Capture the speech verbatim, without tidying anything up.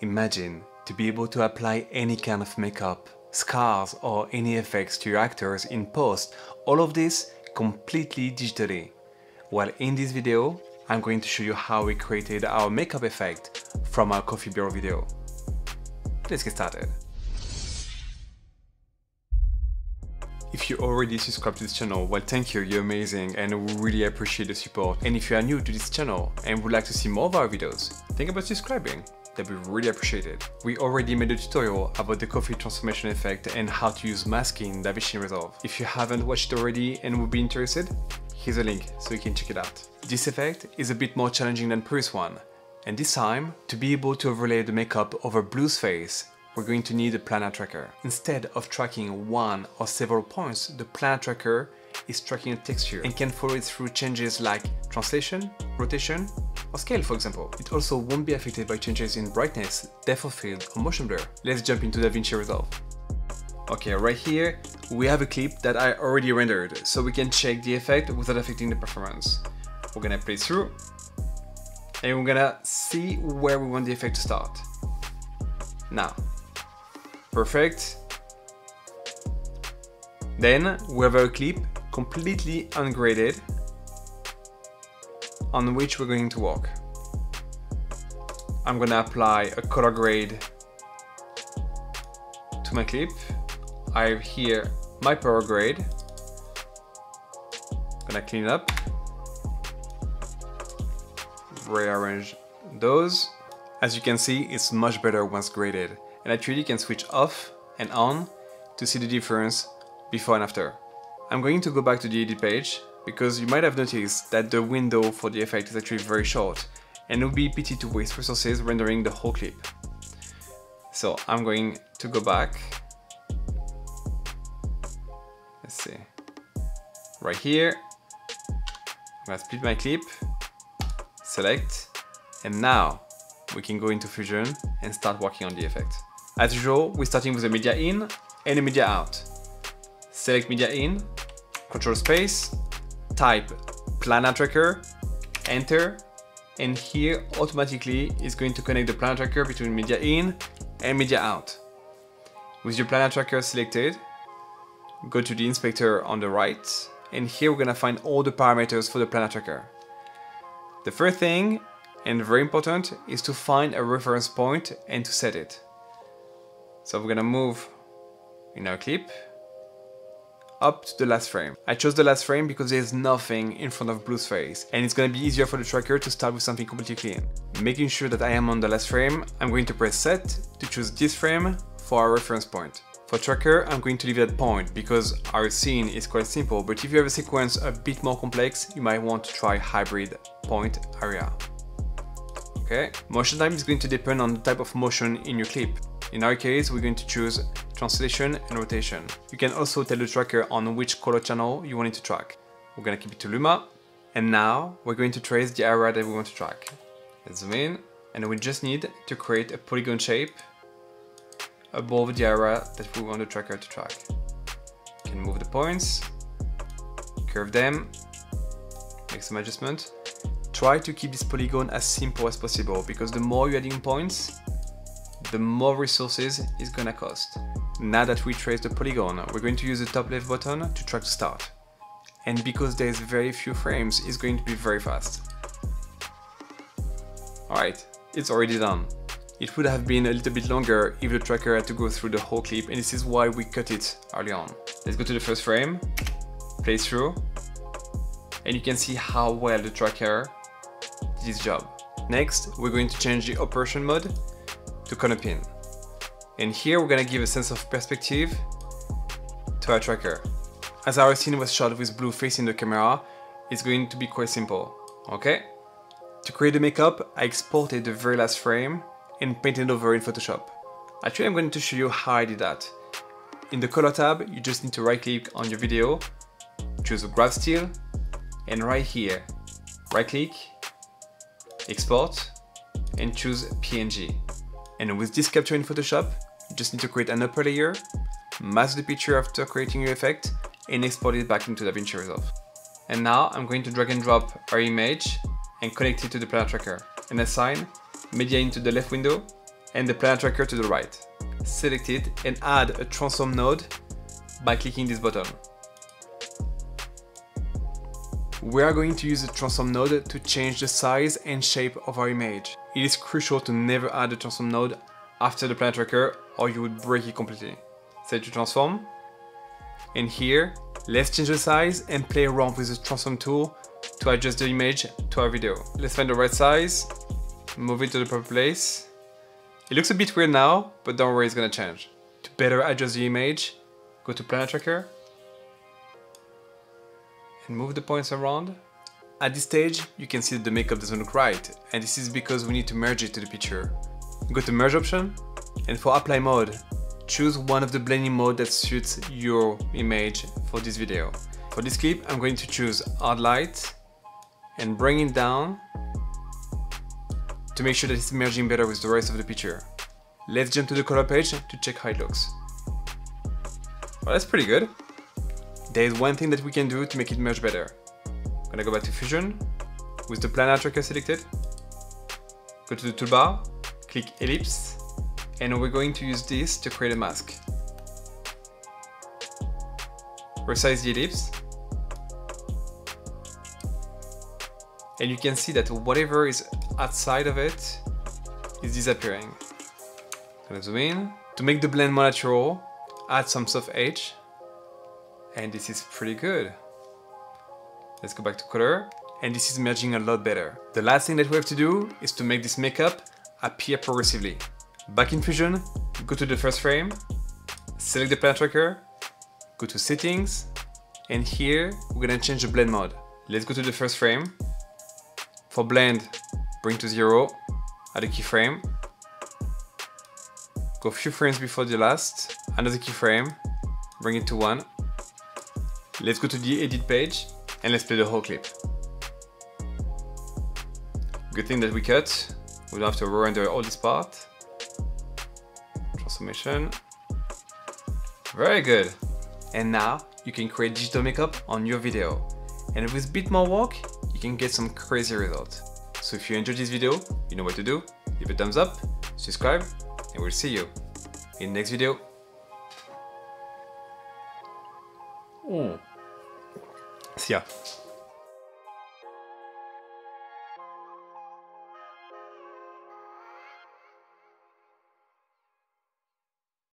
Imagine to be able to apply any kind of makeup, scars or any effects to your actors in post, all of this completely digitally. Well, in this video, I'm going to show you how we created our makeup effect from our coffee bureau video. Let's get started. If you already subscribe to this channel, well, thank you, you're amazing and we really appreciate the support. And if you are new to this channel and would like to see more of our videos, think about subscribing. That'd be really appreciated. We already made a tutorial about the coffee transformation effect and how to use masking in DaVinci Resolve. If you haven't watched it already and would be interested, here's a link so you can check it out. This effect is a bit more challenging than the previous one, and this time, to be able to overlay the makeup over Blue's face, we're going to need a planar tracker. Instead of tracking one or several points, the planar tracker is tracking a texture and can follow it through changes like translation, rotation, or scale, for example. It also won't be affected by changes in brightness, depth of field, or motion blur. Let's jump into DaVinci Resolve. Okay, right here, we have a clip that I already rendered, so we can check the effect without affecting the performance. We're gonna play through, and we're gonna see where we want the effect to start. Now, perfect. Then, we have our clip completely ungraded, on which we're going to work. I'm gonna apply a color grade to my clip. I have here my power grade. I'm gonna clean it up, rearrange those. As you can see, it's much better once graded. And actually you can switch off and on to see the difference before and after. I'm going to go back to the edit page, because you might have noticed that the window for the effect is actually very short and it would be pity to waste resources rendering the whole clip. So I'm going to go back, let's see, right here, I'm gonna split my clip, select, and now we can go into Fusion and start working on the effect. As usual, we're starting with a media in and a media out. Select media in, control space, type planar tracker, enter, and here automatically it's going to connect the planar tracker between media in and media out. With your planar tracker selected, go to the inspector on the right, and here we're gonna find all the parameters for the planar tracker. The first thing, and very important, is to find a reference point and to set it. So we're gonna move in our clip up to the last frame. I chose the last frame because there's nothing in front of Blue's face and it's gonna be easier for the tracker to start with something completely clean. Making sure that I am on the last frame, I'm going to press set to choose this frame for our reference point. For tracker, I'm going to leave that point because our scene is quite simple, but if you have a sequence a bit more complex, you might want to try hybrid point area. Okay, motion time is going to depend on the type of motion in your clip. In our case, we're going to choose translation and rotation. You can also tell the tracker on which color channel you want it to track. We're gonna keep it to luma, and now we're going to trace the area that we want to track. Let's zoom in, and we just need to create a polygon shape above the area that we want the tracker to track. You can move the points, curve them, make some adjustment. Try to keep this polygon as simple as possible, because the more you're adding points, the more resources it's gonna cost. Now that we trace the polygon, we're going to use the top left button to track the start. And because there's very few frames, it's going to be very fast. Alright, it's already done. It would have been a little bit longer if the tracker had to go through the whole clip, and this is why we cut it early on. Let's go to the first frame, play through, and you can see how well the tracker did its job. Next, we're going to change the operation mode to corner pin. And here we're gonna give a sense of perspective to our tracker. As our scene was shot with Blue facing the camera, it's going to be quite simple, okay? To create the makeup, I exported the very last frame and painted over in Photoshop. Actually, I'm going to show you how I did that. In the color tab, you just need to right click on your video, choose grab still, and right here, right click, export, and choose P N G. And with this capture in Photoshop, you just need to create an upper layer, mask the picture after creating your effect, and export it back into DaVinci Resolve. And now I'm going to drag and drop our image and connect it to the planar tracker, and assign media into the left window and the Planar Tracker to the right. Select it and add a transform node by clicking this button. We are going to use the transform node to change the size and shape of our image. It is crucial to never add a transform node after the Planar Tracker or you would break it completely. Set to transform, and here let's change the size and play around with the transform tool to adjust the image to our video. Let's find the right size, move it to the proper place. It looks a bit weird now, but don't worry, it's gonna change. To better adjust the image, go to Planar Tracker and move the points around. At this stage, you can see that the makeup doesn't look right, and this is because we need to merge it to the picture. Go to merge option, and for apply mode, choose one of the blending mode that suits your image for this video. For this clip, I'm going to choose hard light and bring it down to make sure that it's merging better with the rest of the picture. Let's jump to the color page to check how it looks. Well, that's pretty good. There is one thing that we can do to make it merge better. I'm gonna go back to Fusion with the Planar Tracker selected. Go to the toolbar, click ellipse, and we're going to use this to create a mask. Resize the ellipse. And you can see that whatever is outside of it is disappearing. I'm gonna zoom in. To make the blend more natural, add some soft edge. And this is pretty good. Let's go back to color. And this is merging a lot better. The last thing that we have to do is to make this makeup appear progressively. Back in Fusion, go to the first frame, select the Planar Tracker, go to settings, and here we're gonna change the blend mode. Let's go to the first frame. For blend, bring to zero, add a keyframe, go a few frames before the last, another keyframe, bring it to one. Let's go to the edit page and let's play the whole clip. Good thing that we cut, we don't have to re-render all this part. Transformation. Very good. And now you can create digital makeup on your video. And with a bit more work, you can get some crazy results. So if you enjoyed this video, you know what to do. Give a thumbs up, subscribe, and we'll see you in the next video. Mm. See ya.